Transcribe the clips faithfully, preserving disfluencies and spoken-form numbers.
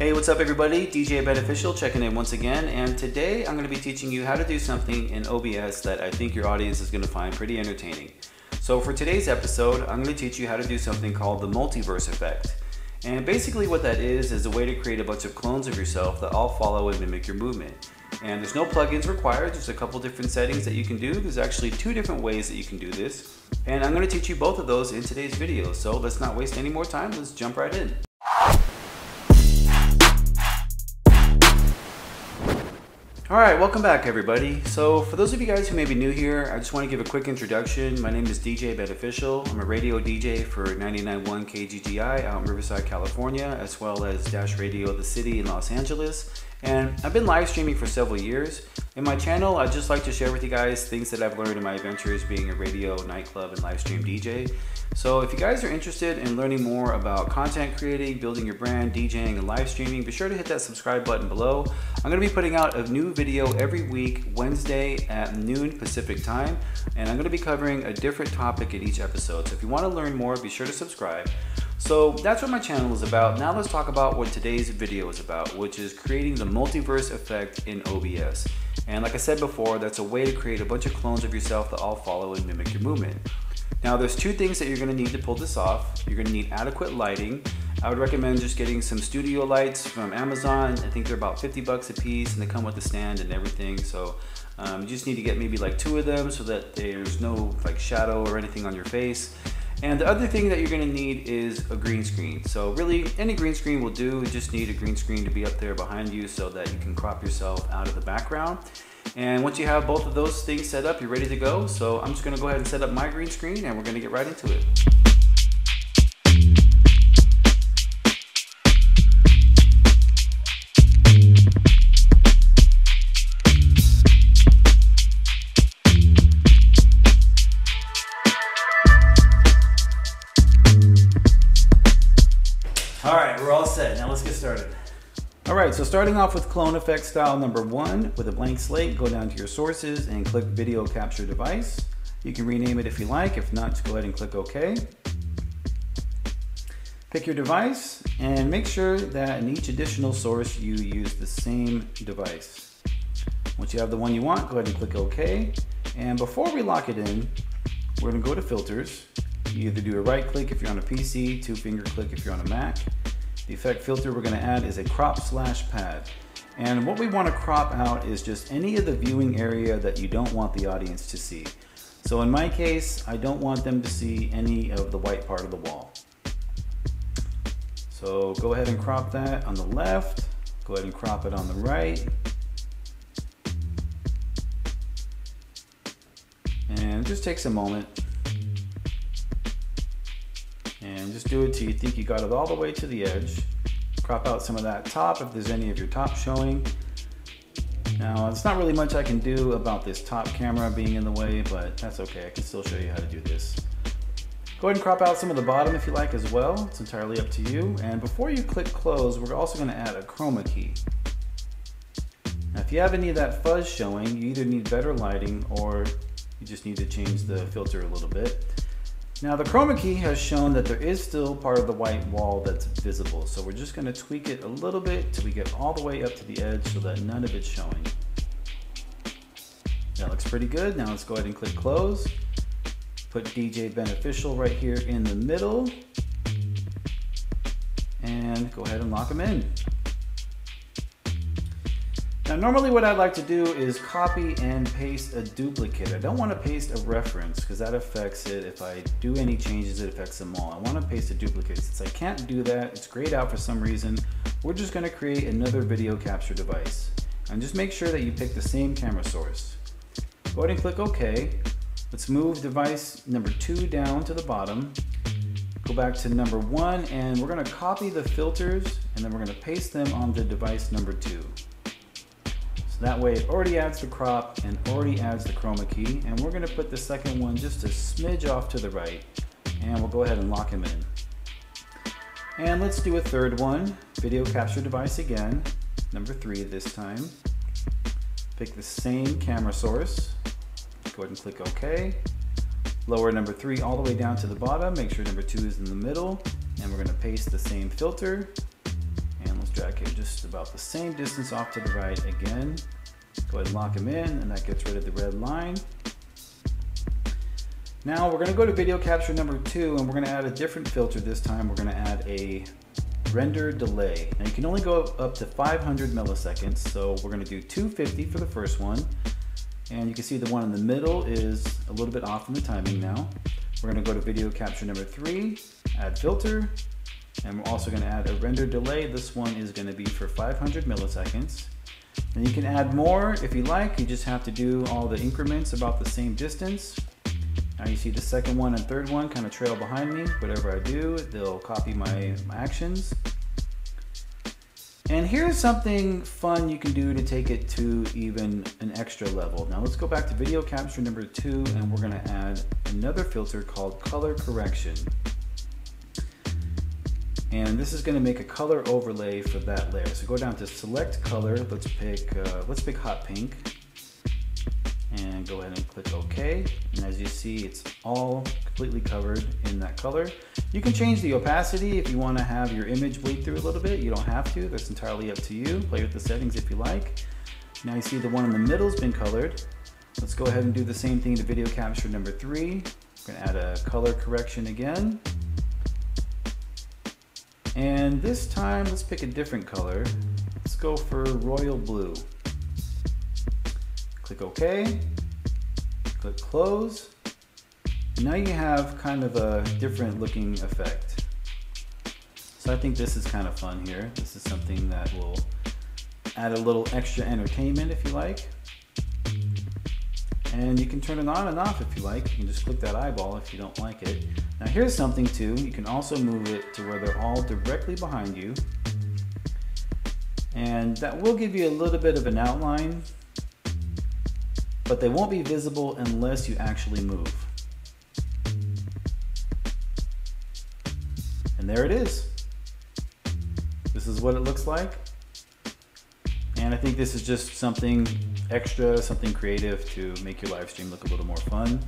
Hey, what's up everybody? D J Beneficial checking in once again, and today I'm going to be teaching you how to do something in O B S that I think your audience is going to find pretty entertaining. So for today's episode, I'm going to teach you how to do something called the multiverse effect. And basically what that is is a way to create a bunch of clones of yourself that all follow and mimic your movement. And there's no plugins required, there's a couple different settings that you can do. There's actually two different ways that you can do this, and I'm going to teach you both of those in today's video. So let's not waste any more time, let's jump right in. Alright, welcome back everybody. So for those of you guys who may be new here, I just want to give a quick introduction. My name is D J Beneficial. I'm a radio D J for ninety-nine point one K G G I out in Riverside, California, as well as Dash Radio, the city in Los Angeles. And I've been live streaming for several years. In my channel, I'd just like to share with you guys things that I've learned in my adventures being a radio, nightclub, and live stream D J. So if you guys are interested in learning more about content creating, building your brand, DJing, and live streaming, be sure to hit that subscribe button below. I'm going to be putting out a new video every week, Wednesday at noon Pacific time, and I'm going to be covering a different topic in each episode. So if you want to learn more, be sure to subscribe. So that's what my channel is about. Now let's talk about what today's video is about, which is creating the multiverse effect in O B S. And like I said before, that's a way to create a bunch of clones of yourself that all follow and mimic your movement. Now there's two things that you're gonna need to pull this off. You're gonna need adequate lighting. I would recommend just getting some studio lights from Amazon. I think they're about fifty bucks a piece and they come with the stand and everything. So um, you just need to get maybe like two of them so that there's no like shadow or anything on your face. And the other thing that you're gonna need is a green screen. So really, any green screen will do. You just need a green screen to be up there behind you so that you can crop yourself out of the background. And once you have both of those things set up, you're ready to go. So I'm just gonna go ahead and set up my green screen and we're gonna get right into it. All right, we're all set. Now let's get started. All right, so starting off with clone effect style number one, with a blank slate, go down to your sources and click video capture device. You can rename it if you like. If not, just go ahead and click OK. Pick your device and make sure that in each additional source you use the same device. Once you have the one you want, go ahead and click OK. And before we lock it in, we're gonna go to filters. You either do a right click if you're on a P C, two finger click if you're on a Mac. The effect filter we're gonna add is a crop slash pad. And what we wanna crop out is just any of the viewing area that you don't want the audience to see. So in my case, I don't want them to see any of the white part of the wall. So go ahead and crop that on the left. Go ahead and crop it on the right. And it just takes a moment. And just do it till you think you got it all the way to the edge. Crop out some of that top if there's any of your top showing. Now, it's not really much I can do about this top camera being in the way, but that's okay. I can still show you how to do this. Go ahead and crop out some of the bottom if you like as well. It's entirely up to you. And before you click close, we're also going to add a chroma key. Now, if you have any of that fuzz showing, you either need better lighting or you just need to change the filter a little bit. Now the chroma key has shown that there is still part of the white wall that's visible. So we're just gonna tweak it a little bit till we get all the way up to the edge so that none of it's showing. That looks pretty good. Now let's go ahead and click close. Put D J Beneficial right here in the middle. And go ahead and lock them in. Now normally what I'd like to do is copy and paste a duplicate. I don't want to paste a reference because that affects it. If I do any changes, it affects them all. I want to paste a duplicate. Since I can't do that, it's grayed out for some reason. We're just going to create another video capture device. And just make sure that you pick the same camera source. Go ahead and click OK. Let's move device number two down to the bottom. Go back to number one and we're going to copy the filters and then we're going to paste them onto device number two. That way it already adds the crop and already adds the chroma key. And we're gonna put the second one just a smidge off to the right and we'll go ahead and lock him in. And let's do a third one, video capture device again, number three this time. Pick the same camera source, go ahead and click OK. Lower number three all the way down to the bottom, make sure number two is in the middle, and we're gonna paste the same filter and let's drag check it just about the same distance off to the right again. Go ahead and lock them in, and that gets rid of the red line. Now we're going to go to video capture number two, and we're going to add a different filter this time. We're going to add a render delay. Now you can only go up to five hundred milliseconds, so we're going to do two fifty for the first one. And you can see the one in the middle is a little bit off in the timing now. We're going to go to video capture number three, add filter, and we're also going to add a render delay. This one is going to be for five hundred milliseconds. And you can add more if you like. You just have to do all the increments about the same distance. Now you see the second one and third one kind of trail behind me. Whatever I do, they'll copy my, my actions. And here's something fun you can do to take it to even an extra level. Now let's go back to video capture number two, and we're gonna add another filter called color correction. And this is gonna make a color overlay for that layer. So go down to select color, let's pick, uh, let's pick hot pink, and go ahead and click OK. And as you see, it's all completely covered in that color. You can change the opacity if you want to have your image bleed through a little bit. You don't have to, that's entirely up to you. Play with the settings if you like. Now you see the one in the middle's been colored. Let's go ahead and do the same thing to video capture number three. We're gonna add a color correction again. And this time, let's pick a different color. Let's go for royal blue. Click OK, click close. Now you have kind of a different looking effect. So I think this is kind of fun here. This is something that will add a little extra entertainment if you like. And you can turn it on and off if you like. You can just click that eyeball if you don't like it. Now here's something too. You can also move it to where they're all directly behind you. And that will give you a little bit of an outline, but they won't be visible unless you actually move. And there it is. This is what it looks like. And I think this is just something extra, something creative to make your live stream look a little more fun.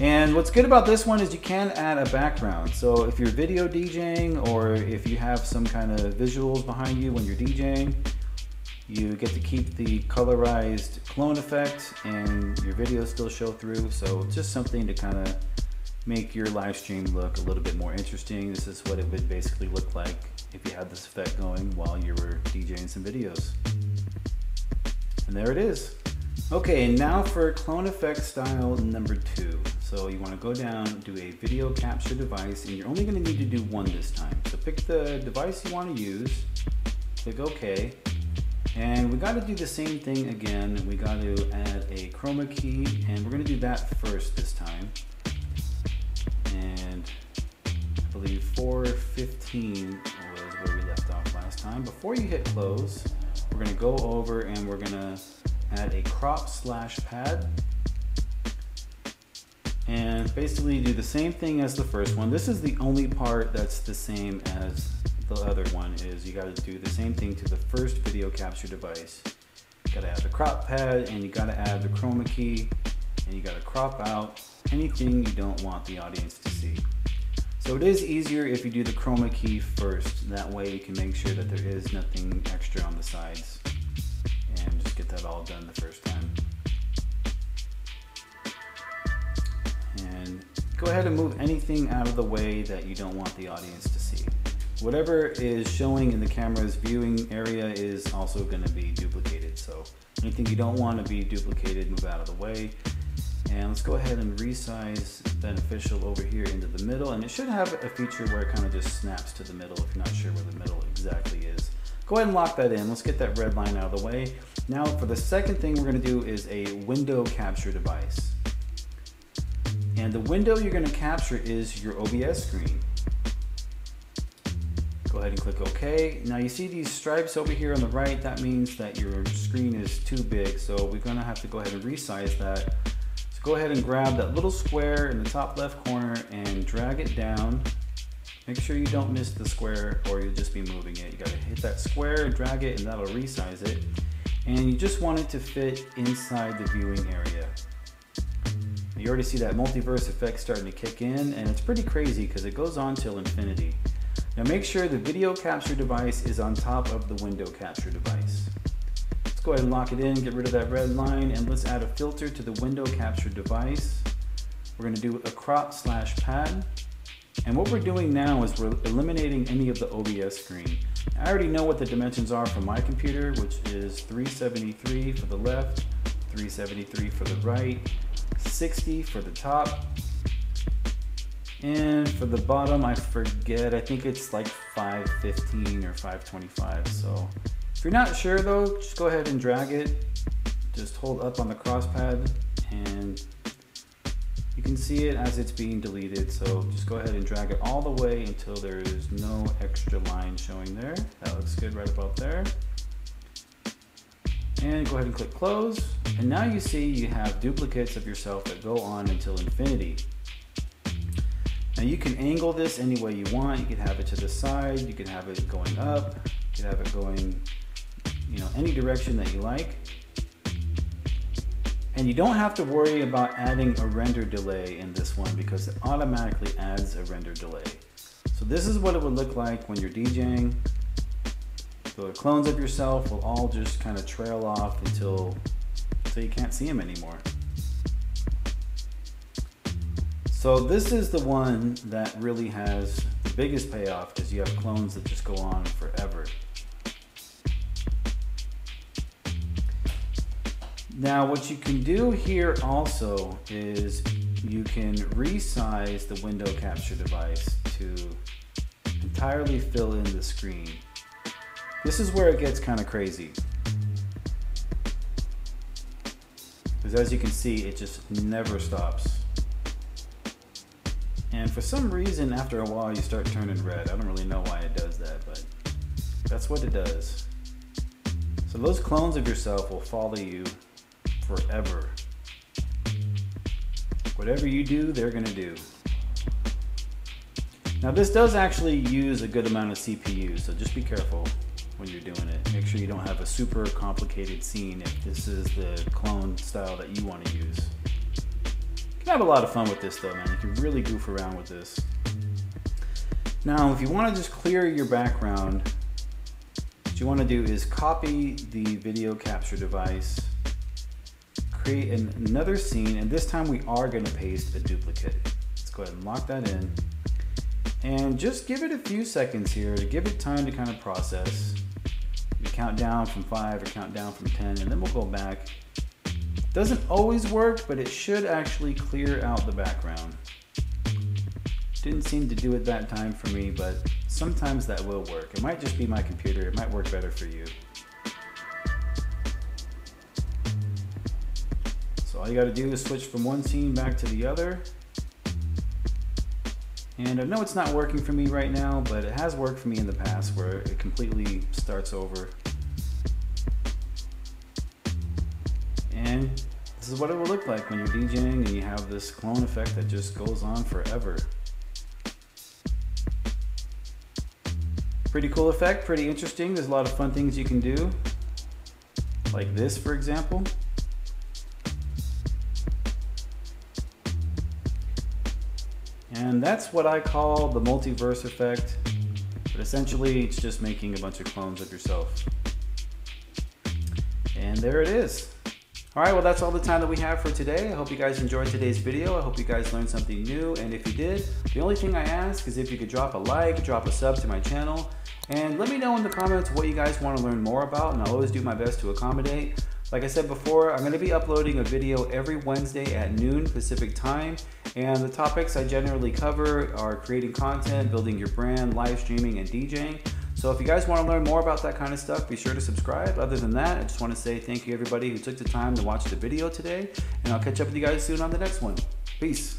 And what's good about this one is you can add a background. So if you're video DJing, or if you have some kind of visuals behind you when you're DJing, you get to keep the colorized clone effect and your videos still show through. So it's just something to kind of make your live stream look a little bit more interesting. This is what it would basically look like if you had this effect going while you were DJing some videos. And there it is. Okay, and now for clone effect style number two. So you want to go down, do a video capture device, and you're only going to need to do one this time. So pick the device you want to use, click OK, and we got to do the same thing again. We got to add a chroma key, and we're going to do that first this time. And I believe four fifteen was where we left off last time. Before you hit close, we're gonna go over and we're gonna add a crop slash pad. And basically do the same thing as the first one. This is the only part that's the same as the other one, is you gotta do the same thing to the first video capture device. You gotta add the crop pad, and you gotta add the chroma key, and you gotta crop out anything you don't want the audience to see. So it is easier if you do the chroma key first. That way you can make sure that there is nothing extra on the sides, and just get that all done the first time. And go ahead and move anything out of the way that you don't want the audience to see. Whatever is showing in the camera's viewing area is also going to be duplicated. So anything you don't want to be duplicated, move out of the way. And let's go ahead and resize Beneficial over here into the middle. And it should have a feature where it kind of just snaps to the middle if you're not sure where the middle exactly is. Go ahead and lock that in. Let's get that red line out of the way. Now for the second thing we're going to do is a window capture device. And the window you're going to capture is your O B S screen. Go ahead and click OK. Now you see these stripes over here on the right. That means that your screen is too big. So we're going to have to go ahead and resize that. Go ahead and grab that little square in the top left corner and drag it down. Make sure you don't miss the square or you'll just be moving it. You gotta hit that square, drag it, and that'll resize it. And you just want it to fit inside the viewing area. You already see that multiverse effect starting to kick in, and it's pretty crazy because it goes on till infinity. Now make sure the video capture device is on top of the window capture device. Let's go ahead and lock it in, get rid of that red line, and let's add a filter to the window capture device. We're gonna do a crop slash pad. And what we're doing now is we're eliminating any of the O B S screen. I already know what the dimensions are for my computer, which is three seventy-three for the left, three seventy-three for the right, sixty for the top, and for the bottom, I forget, I think it's like five fifteen or five twenty-five. So if you're not sure though, just go ahead and drag it. Just hold up on the cross pad and you can see it as it's being deleted, so just go ahead and drag it all the way until there is no extra line showing there. That looks good right about there. And go ahead and click close. And now you see you have duplicates of yourself that go on until infinity. Now you can angle this any way you want. You can have it to the side, you can have it going up, you can have it going, you know, any direction that you like. And you don't have to worry about adding a render delay in this one because it automatically adds a render delay. So this is what it would look like when you're DJing. The clones of yourself will all just kind of trail off until, until you can't see them anymore. So this is the one that really has the biggest payoff because you have clones that just go on forever. Now what you can do here also is you can resize the window capture device to entirely fill in the screen. This is where it gets kind of crazy. Because as you can see, it just never stops. And for some reason, after a while, you start turning red. I don't really know why it does that, but that's what it does. So those clones of yourself will follow you forever. Whatever you do, they're gonna do. Now this does actually use a good amount of C P U, so just be careful when you're doing it. Make sure you don't have a super complicated scene if this is the clone style that you wanna use. You can have a lot of fun with this though, man. You can really goof around with this. Now, if you wanna just clear your background, what you wanna do is copy the video capture device, create an, another scene, and this time we are gonna paste a duplicate. Let's go ahead and lock that in. And just give it a few seconds here to give it time to kind of process. We count down from five or count down from ten, and then we'll go back. Doesn't always work, but it should actually clear out the background. Didn't seem to do it that time for me, but sometimes that will work. It might just be my computer. It might work better for you. So all you gotta do is switch from one scene back to the other. And I know it's not working for me right now, but it has worked for me in the past where it completely starts over. And this is what it will look like when you're DJing and you have this clone effect that just goes on forever. Pretty cool effect, pretty interesting. There's a lot of fun things you can do. Like this, for example. And that's what I call the multiverse effect. But essentially, it's just making a bunch of clones of yourself. And there it is. All right, well, that's all the time that we have for today. I hope you guys enjoyed today's video. I hope you guys learned something new. And if you did, the only thing I ask is if you could drop a like, drop a sub to my channel, and let me know in the comments what you guys want to learn more about, and I'll always do my best to accommodate. Like I said before, I'm going to be uploading a video every Wednesday at noon Pacific time, and the topics I generally cover are creating content, building your brand, live streaming, and DJing. So if you guys want to learn more about that kind of stuff, be sure to subscribe. Other than that, I just want to say thank you everybody who took the time to watch the video today, and I'll catch up with you guys soon on the next one. Peace.